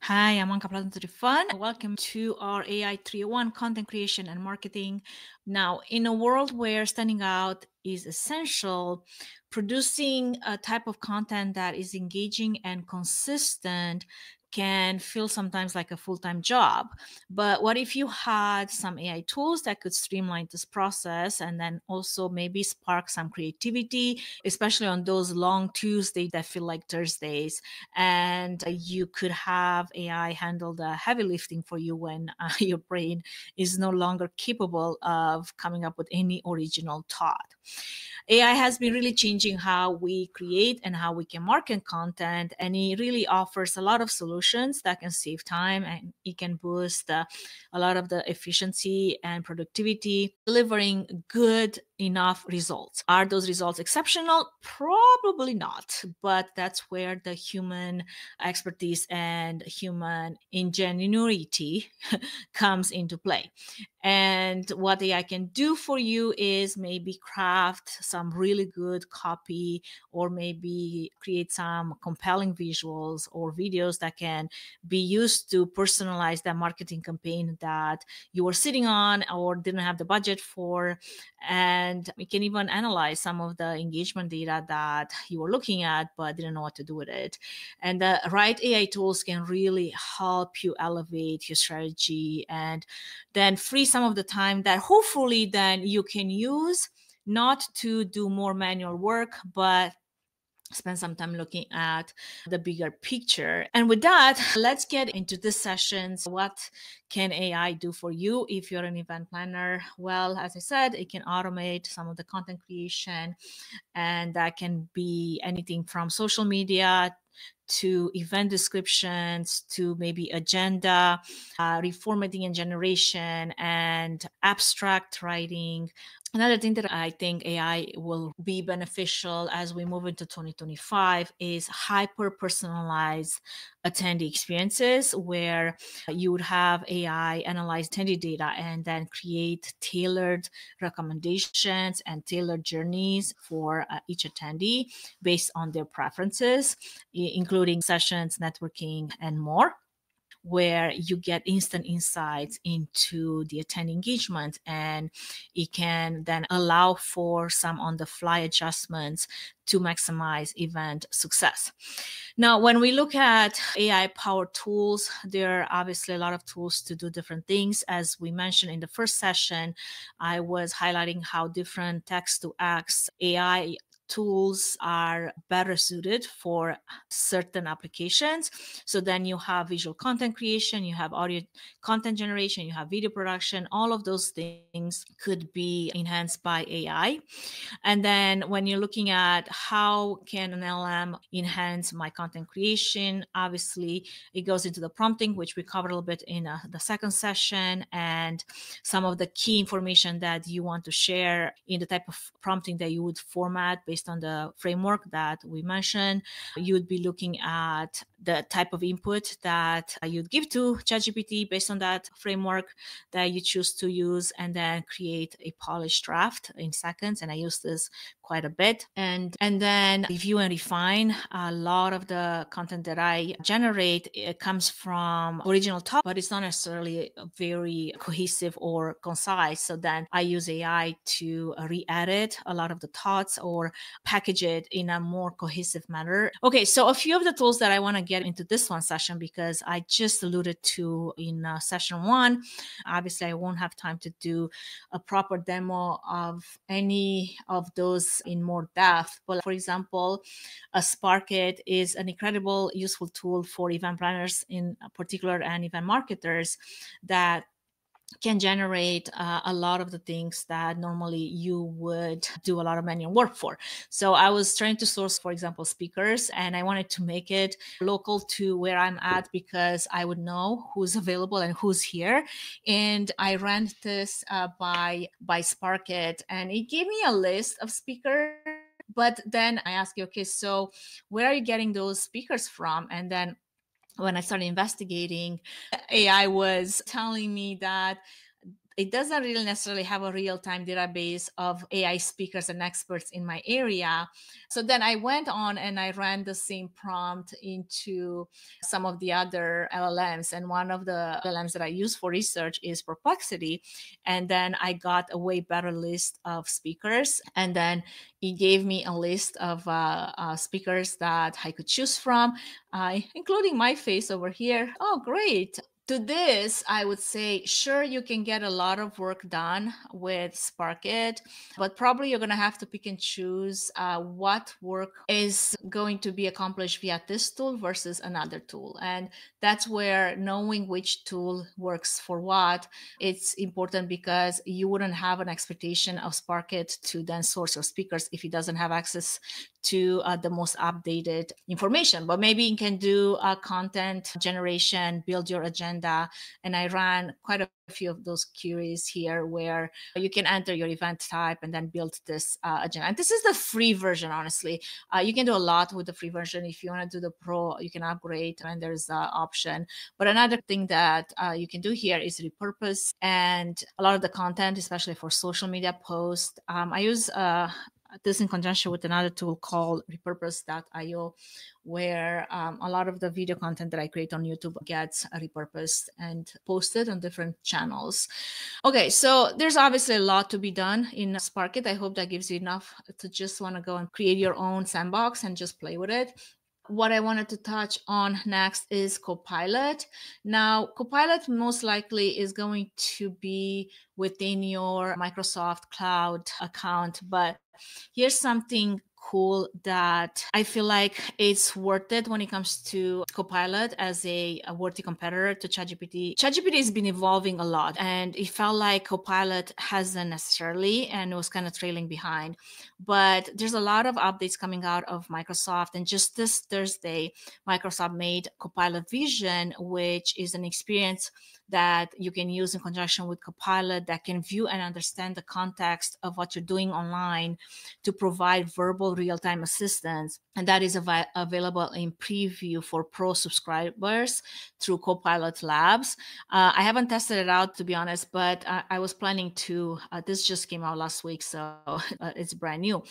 Hi, I'm Anca Platon Trifan. Welcome to our AI301 content creation and marketing. Now, in a world where standing out is essential, producing a type of content that is engaging and consistent can feel sometimes like a full-time job. But what if you had some AI tools that could streamline this process and then also maybe spark some creativity, especially on those long Tuesdays that feel like Thursdays? And you could have AI handle the heavy lifting for you when your brain is no longer capable of coming up with any original thought. AI has been really changing how we create and how we can market content, and it really offers a lot of solutions that can save time, and it can boost a lot of the efficiency and productivity, delivering good enough results. Are those results exceptional? Probably not, but that's where the human expertise and human ingenuity comes into play. And what AI can do for you is maybe craft some really good copy, or maybe create some compelling visuals or videos that can be used to personalize that marketing campaign that you were sitting on or didn't have the budget for. And we can even analyze some of the engagement data that you were looking at but didn't know what to do with it. And the right AI tools can really help you elevate your strategy and then free some of the time that hopefully then you can use not to do more manual work, but spend some time looking at the bigger picture. And with that, let's get into this session. So what can AI do for you if you're an event planner? Well, as I said, it can automate some of the content creation, and that can be anything from social media to event descriptions, to maybe agenda, reformatting and generation, and abstract writing. Another thing that I think AI will be beneficial as we move into 2025 is hyper-personalized attendee experiences, where you would have AI analyze attendee data and then create tailored recommendations and tailored journeys for each attendee based on their preferences, including sessions, networking, and more, where you get instant insights into the attendee engagement, and it can then allow for some on-the-fly adjustments to maximize event success. Now, when we look at AI-powered tools, there are obviously a lot of tools to do different things. As we mentioned in the first session, I was highlighting how different text-to-text AI tools are better suited for certain applications. So then you have visual content creation, you have audio content generation, you have video production. All of those things could be enhanced by AI. And then when you're looking at how can an LLM enhance my content creation, obviously it goes into the prompting, which we covered a little bit in the second session, and some of the key information that you want to share in the type of prompting that you would format based on the framework that we mentioned. You would be looking at the type of input that you'd give to ChatGPT based on that framework that you choose to use, and then create a polished draft in seconds. And I use this quite a bit. And then review and refine. A lot of the content that I generate, it comes from original topic, but it's not necessarily very cohesive or concise. So then I use AI to re-edit a lot of the thoughts or package it in a more cohesive manner. Okay, so a few of the tools that I want to get into this one session, because I just alluded to in session one. Obviously, I won't have time to do a proper demo of any of those in more depth. But for example, SparkIt is an incredible, useful tool for event planners in particular and event marketers that can generate a lot of the things that normally you would do a lot of manual work for. So I was trying to source, for example, speakers, and I wanted to make it local to where I'm at, because I would know who's available and who's here. And I ran this by SparkIt, and it gave me a list of speakers. But then I asked you, okay, so where are you getting those speakers from? And then when I started investigating, AI was telling me that it doesn't really necessarily have a real-time database of AI speakers and experts in my area. So then I went on and I ran the same prompt into some of the other LLMs. And one of the LLMs that I use for research is Perplexity. And then I got a way better list of speakers. And then it gave me a list of speakers that I could choose from, including my face over here. Oh, great. To this, I would say, sure, you can get a lot of work done with SparkIt, but probably you're going to have to pick and choose what work is going to be accomplished via this tool versus another tool. And that's where knowing which tool works for what, it's important, because you wouldn't have an expectation of SparkIt to then source your speakers if it doesn't have access to the most updated information. But maybe you can do content generation, build your agenda. And I ran quite a few of those queries here where you can enter your event type and then build this agenda. And this is the free version, honestly. You can do a lot with the free version. If you want to do the pro, you can upgrade and there's an option. But another thing that you can do here is repurpose. And a lot of the content, especially for social media posts, I use this in conjunction with another tool called repurpose.io, where a lot of the video content that I create on YouTube gets repurposed and posted on different channels. Okay, so there's obviously a lot to be done in SparkIt. I hope that gives you enough to just want to go and create your own sandbox and just play with it. What I wanted to touch on next is Copilot. Now, Copilot most likely is going to be within your Microsoft Cloud account, but here's something cool that I feel like it's worth it when it comes to Copilot as a worthy competitor to ChatGPT. ChatGPT has been evolving a lot, and it felt like Copilot hasn't necessarily, and it was kind of trailing behind. But there's a lot of updates coming out of Microsoft, and just this Thursday, Microsoft made Copilot Vision, which is an experience that you can use in conjunction with Copilot that can view and understand the context of what you're doing online to provide verbal real-time assistance. And that is available in preview for pro subscribers through Copilot Labs. I haven't tested it out, to be honest, but I was planning to. This just came out last week, so it's brand new.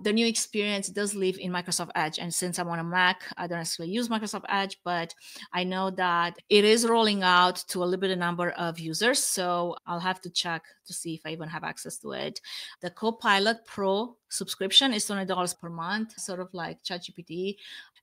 The new experience does live in Microsoft Edge. And since I'm on a Mac, I don't necessarily use Microsoft Edge, but I know that it is rolling out to a little bit of number of users. So I'll have to check to see if I even have access to it. The Copilot Pro subscription is $20 per month, sort of like ChatGPT.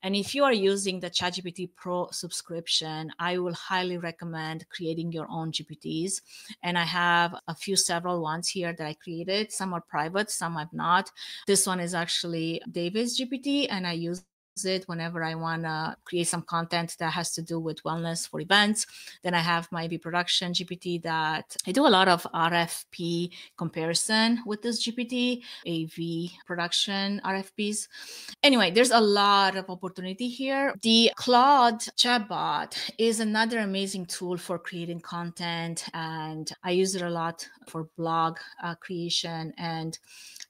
And if you are using the ChatGPT Pro subscription, I will highly recommend creating your own GPTs. And I have a few, several ones here that I created. Some are private, some I've not. This one is actually David's GPT, and I use it whenever I want to create some content that has to do with wellness for events. Then I have my production GPT that I do a lot of RFP comparison with this GPT, AV production RFPs. Anyway, there's a lot of opportunity here. The Claude chatbot is another amazing tool for creating content, and I use it a lot for blog creation. And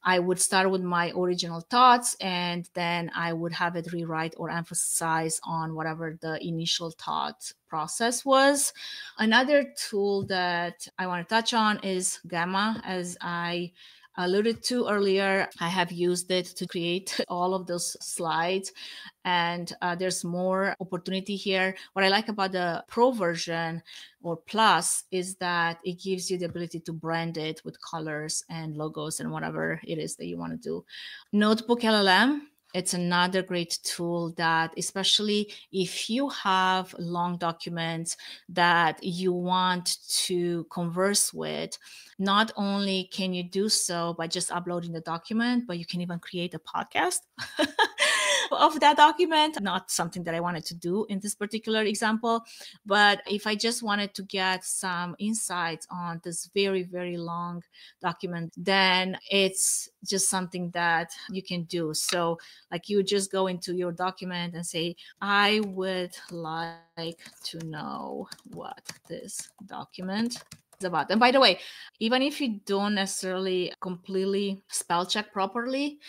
I would start with my original thoughts, and then I would have it rewrite or emphasize on whatever the initial thought process was. Another tool that I want to touch on is Gamma. As I alluded to earlier, I have used it to create all of those slides, and there's more opportunity here. What I like about the pro version or plus is that it gives you the ability to brand it with colors and logos and whatever it is that you want to do. Notebook LLM. It's another great tool that, especially if you have long documents that you want to converse with, not only can you do so by just uploading the document, but you can even create a podcast of that document. Not something that I wanted to do in this particular example, but if I just wanted to get some insights on this very, very long document, then it's just something that you can do. So like you just go into your document and say, I would like to know what this document is about. And by the way, even if you don't necessarily completely spell check properly,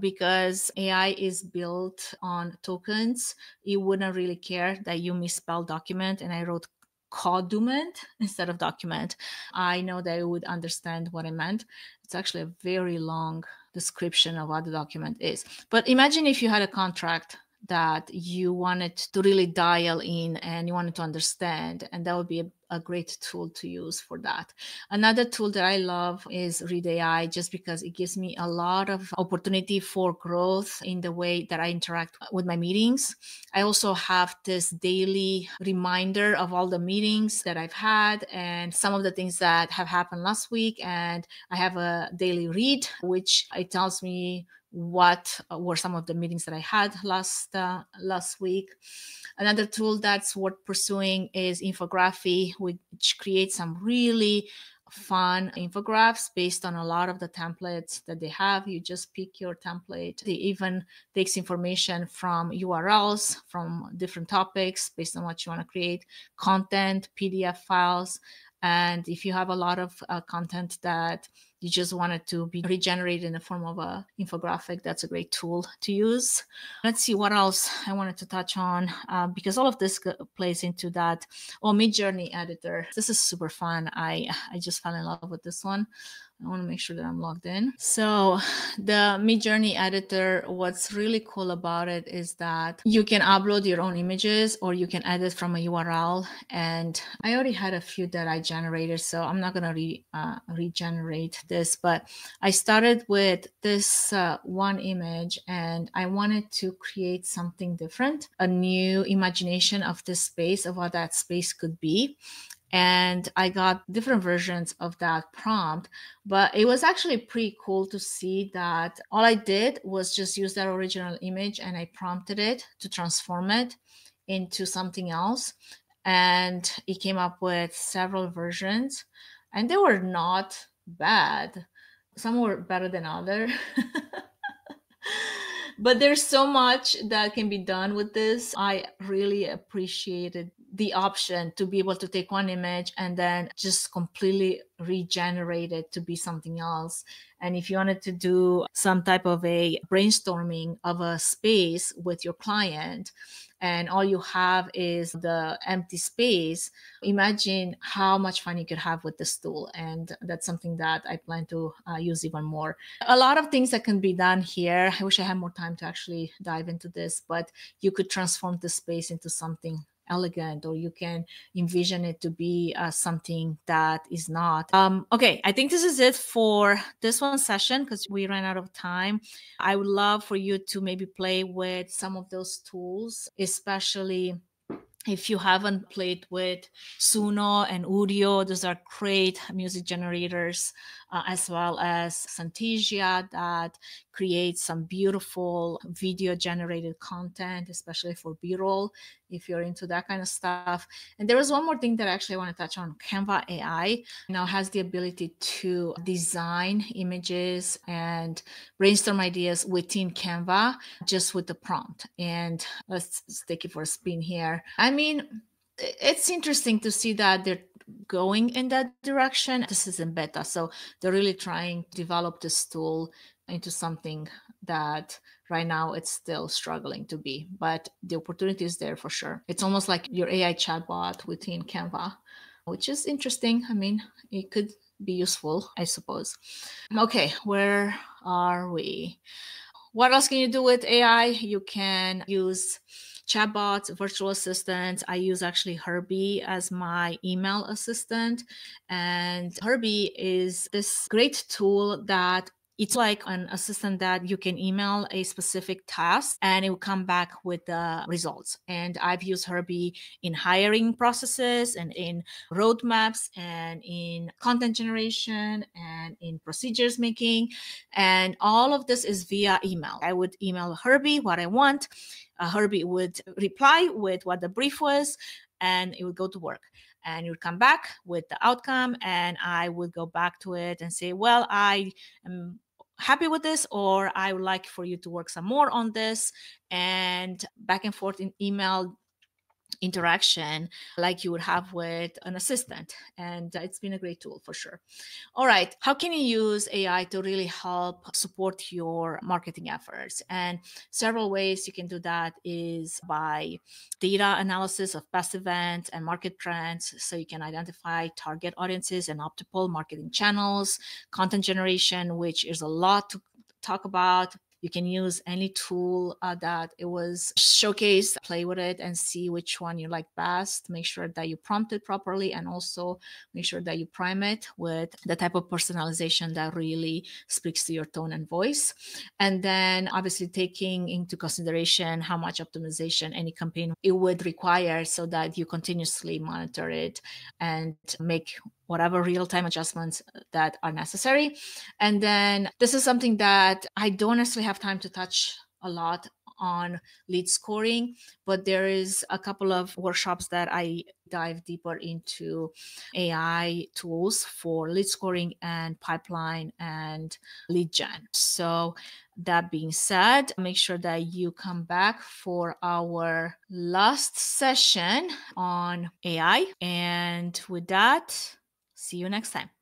because AI is built on tokens, it wouldn't really care that you misspell document. And I wrote codument instead of document. I know they would understand what I meant. It's actually a very long description of what the document is. But imagine if you had a contract that you wanted to really dial in and you wanted to understand, and that would be a great tool to use for that. Another tool that I love is Read AI, just because it gives me a lot of opportunity for growth in the way that I interact with my meetings. I also have this daily reminder of all the meetings that I've had and some of the things that have happened last week. And I have a daily read, which it tells me what were some of the meetings that I had last week. Another tool that's worth pursuing is Infography, which creates some really fun infographics based on a lot of the templates that they have. You just pick your template. It even takes information from URLs, from different topics based on what you want to create, content, PDF files. And if you have a lot of content that you just wanted to be regenerated in the form of an infographic, that's a great tool to use. Let's see what else I wanted to touch on, because all of this plays into that. Oh, MidJourney editor. This is super fun. I just fell in love with this one. I want to make sure that I'm logged in. So the MidJourney editor, what's really cool about it is that you can upload your own images or you can edit from a URL. And I already had a few that I generated, so I'm not going to regenerate this. But I started with this one image, and I wanted to create something different, a new imagination of this space, of what that space could be. And I got different versions of that prompt, but it was actually pretty cool to see that all I did was just use that original image and I prompted it to transform it into something else. And it came up with several versions, and they were not bad. Some were better than others. But there's so much that can be done with this. I really appreciated the option to be able to take one image and then just completely regenerate it to be something else. And if you wanted to do some type of a brainstorming of a space with your client, and all you have is the empty space, imagine how much fun you could have with this tool. And that's something that I plan to use even more. A lot of things that can be done here. I wish I had more time to actually dive into this, but you could transform the space into something elegant, or you can envision it to be something that is not. Okay, I think this is it for this one session because we ran out of time. I would love for you to maybe play with some of those tools, especially if you haven't played with Suno and Udio. Those are great music generators, as well as Synthesia that creates some beautiful video-generated content, especially for B-roll, if you're into that kind of stuff. And there was one more thing that I actually want to touch on. Canva AI now has the ability to design images and brainstorm ideas within Canva just with the prompt. And let's take it for a spin here. I mean, it's interesting to see that they're going in that direction. This is in beta, so they're really trying to develop this tool into something that right now it's still struggling to be, but the opportunity is there for sure. It's almost like your AI chatbot within Canva, which is interesting. I mean, it could be useful, I suppose. Okay, where are we? What else can you do with AI? You can use chatbots, virtual assistants. I use actually Herbie as my email assistant. And Herbie is this great tool that it's like an assistant that you can email a specific task and it will come back with the results. And I've used Herbie in hiring processes and in roadmaps and in content generation and in procedures making. And all of this is via email. I would email Herbie what I want. Herbie would reply with what the brief was, and it would go to work. And it would come back with the outcome, and I would go back to it and say, well, I am happy with this, or I would like for you to work some more on this, and back and forth in email. interaction like you would have with an assistant. And it's been a great tool for sure. All right. How can you use AI to really help support your marketing efforts? And several ways you can do that is by data analysis of past events and market trends. So you can identify target audiences and optimal marketing channels, content generation, which is a lot to talk about. You can use any tool that it was showcased, play with it and see which one you like best. Make sure that you prompt it properly and also make sure that you prime it with the type of personalization that really speaks to your tone and voice. And then obviously taking into consideration how much optimization any campaign it would require so that you continuously monitor it and make whatever real-time adjustments that are necessary. And then this is something that I don't necessarily have time to touch a lot on lead scoring, but there is a couple of workshops that I dive deeper into AI tools for lead scoring and pipeline and lead gen. So that being said, make sure that you come back for our last session on AI. And with that, see you next time.